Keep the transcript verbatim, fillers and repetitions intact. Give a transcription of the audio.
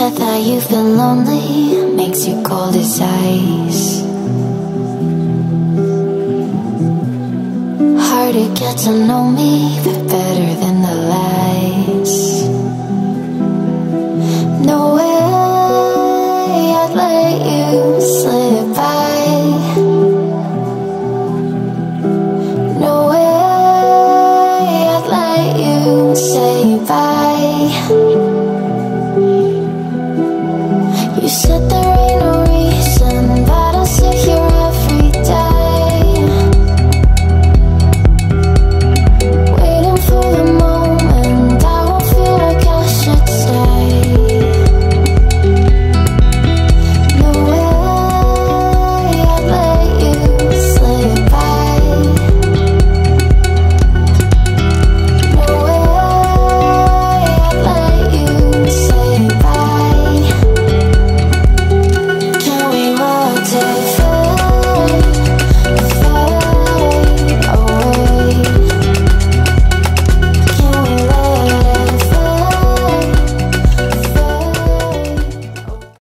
I thought you've been lonely, makes you cold as ice. Hard to get to know me, but better than the lies.